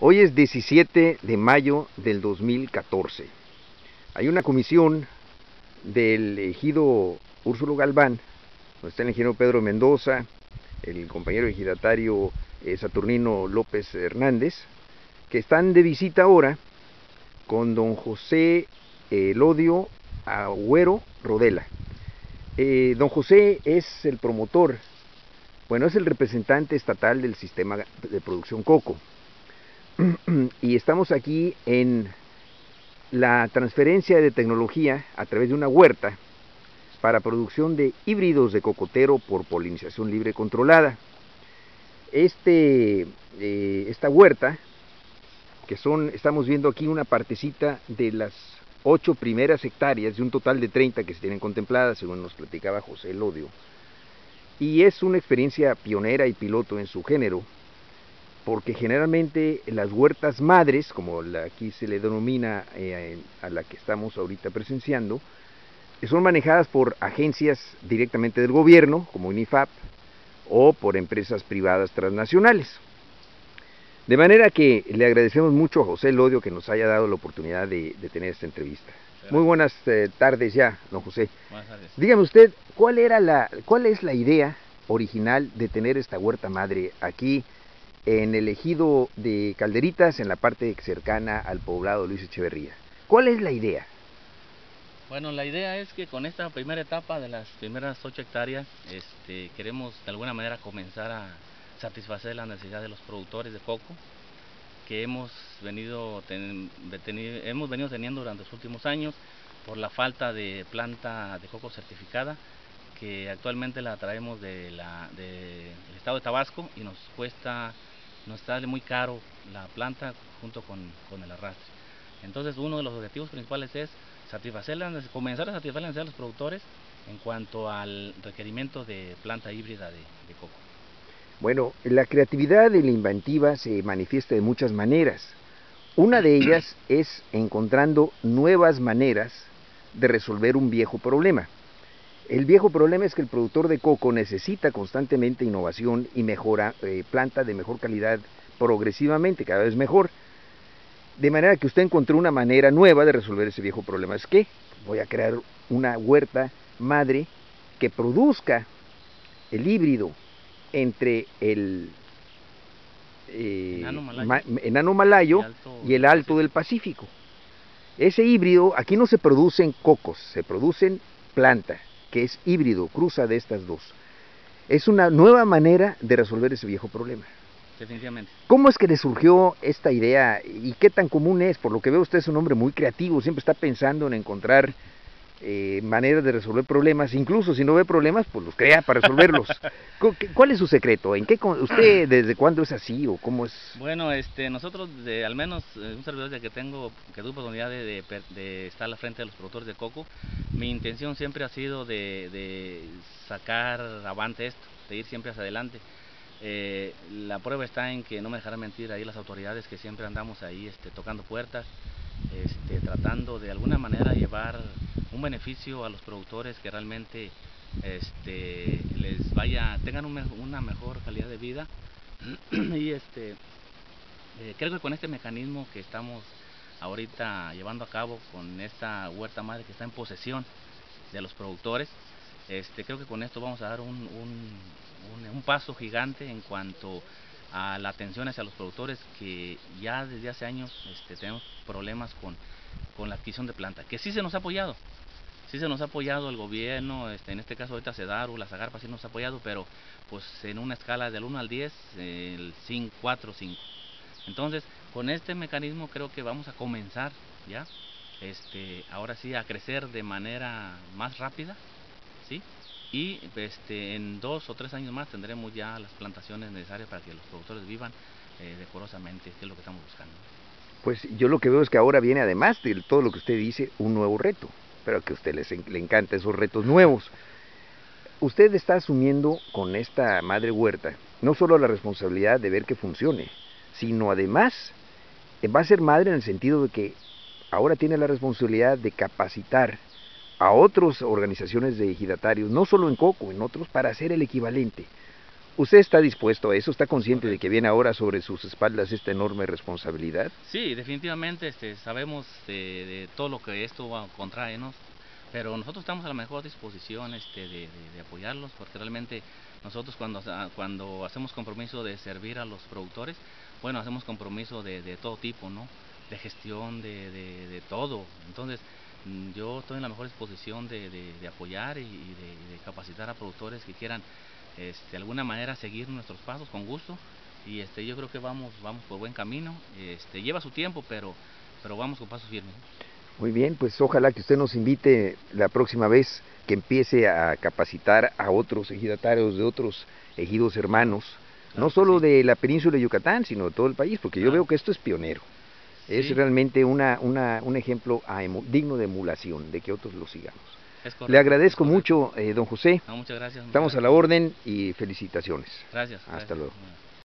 Hoy es 17 de mayo del 2014. Hay una comisión del ejido Úrsulo Galván, donde está el ingeniero Pedro Mendoza, el compañero ejidatario Saturnino López Hernández, que están de visita ahora con don José Elodio Agüero Rodela. Don José es el promotor, bueno, es el representante estatal del sistema de producción coco. Y estamos aquí en la transferencia de tecnología a través de una huerta para producción de híbridos de cocotero por polinización libre controlada. Esta huerta, que estamos viendo aquí una partecita de las 8 primeras hectáreas, de un total de 30 que se tienen contempladas, según nos platicaba José Elodio. Y es una experiencia pionera y piloto en su género, porque generalmente las huertas madres, como aquí se le denomina a la que estamos ahorita presenciando, son manejadas por agencias directamente del gobierno, como INIFAP, o por empresas privadas transnacionales. De manera que le agradecemos mucho a José Elodio que nos haya dado la oportunidad de tener esta entrevista. Claro. Muy buenas tardes ya, don José. Buenas tardes. Dígame usted, ¿cuál es la idea original de tener esta huerta madre aquí en el ejido de Calderitas, en la parte cercana al poblado Luis Echeverría? ¿Cuál es la idea? Bueno, la idea es que con esta primera etapa de las primeras 8 hectáreas queremos de alguna manera comenzar a satisfacer la necesidad de los productores de coco que hemos venido teniendo durante los últimos años por la falta de planta de coco certificada, que actualmente la traemos del estado de Tabasco y nos sale muy caro la planta junto con el arrastre. Entonces, uno de los objetivos principales es comenzar a satisfacer la necesidad de los productores en cuanto al requerimiento de planta híbrida de coco. Bueno, la creatividad y la inventiva se manifiesta de muchas maneras. Una de ellas es encontrando nuevas maneras de resolver un viejo problema. El viejo problema es que el productor de coco necesita constantemente innovación y mejora, planta de mejor calidad progresivamente, cada vez mejor. De manera que usted encontró una manera nueva de resolver ese viejo problema. Es que voy a crear una huerta madre que produzca el híbrido entre el enano malayo y el alto del Pacífico. Ese híbrido, aquí no se producen cocos, se producen planta, que es híbrido, cruza de estas dos. Es una nueva manera de resolver ese viejo problema. Definitivamente. ¿Cómo es que le surgió esta idea y qué tan común es? Por lo que veo, usted es un hombre muy creativo, siempre está pensando en encontrar maneras de resolver problemas, incluso si no ve problemas, pues los crea para resolverlos. ¿Cuál es su secreto? ¿Usted desde cuándo es así o cómo es? Bueno, nosotros, al menos un servidor que tuve oportunidad de estar a la frente de los productores de coco, mi intención siempre ha sido de sacar avante esto, de ir siempre hacia adelante. La prueba está en que no me dejarán mentir ahí las autoridades, que siempre andamos ahí tocando puertas, tratando de alguna manera llevar un beneficio a los productores que realmente tengan una mejor calidad de vida. Y creo que con este mecanismo que estamos ahorita llevando a cabo con esta huerta madre que está en posesión de los productores, creo que con esto vamos a dar un paso gigante en cuanto a la atención hacia los productores, que ya desde hace años tenemos problemas con la adquisición de planta, que sí se nos ha apoyado. Sí se nos ha apoyado el gobierno, en este caso ahorita CEDARU, la Sagarpa sí nos ha apoyado, pero pues en una escala del 1 al 10, el 5, 4, 5. Entonces, con este mecanismo creo que vamos a comenzar ya, ahora sí a crecer de manera más rápida, ¿sí? Y en 2 o 3 años más tendremos ya las plantaciones necesarias para que los productores vivan decorosamente, que es lo que estamos buscando. Pues yo lo que veo es que ahora viene, además de todo lo que usted dice, un nuevo reto, pero que a usted le encantan esos retos nuevos. Usted está asumiendo con esta madre huerta no solo la responsabilidad de ver que funcione, sino además va a ser madre en el sentido de que ahora tiene la responsabilidad de capacitar a otras organizaciones de ejidatarios, no solo en coco, en otros, para hacer el equivalente. ¿Usted está dispuesto a eso? ¿Está consciente de que viene ahora sobre sus espaldas esta enorme responsabilidad? Sí, definitivamente sabemos de todo lo que esto va a contraer, ¿no? Pero nosotros estamos a la mejor disposición de apoyarlos, porque realmente nosotros cuando hacemos compromiso de servir a los productores, bueno, hacemos compromiso de todo tipo, ¿no? De gestión, de todo. Entonces, yo estoy en la mejor disposición de apoyar y de capacitar a productores que quieran de alguna manera seguir nuestros pasos con gusto, y yo creo que vamos por buen camino. Lleva su tiempo, pero vamos con pasos firmes. Muy bien, pues ojalá que usted nos invite la próxima vez que empiece a capacitar a otros ejidatarios de otros ejidos hermanos, claro, no solo sí, de la península de Yucatán, sino de todo el país, porque yo veo que esto es pionero. Sí. Es realmente un ejemplo digno de emulación, de que otros lo sigamos. Correcto, le agradezco mucho, don José. No, muchas gracias. Estamos a la orden y felicitaciones. Gracias. Hasta luego.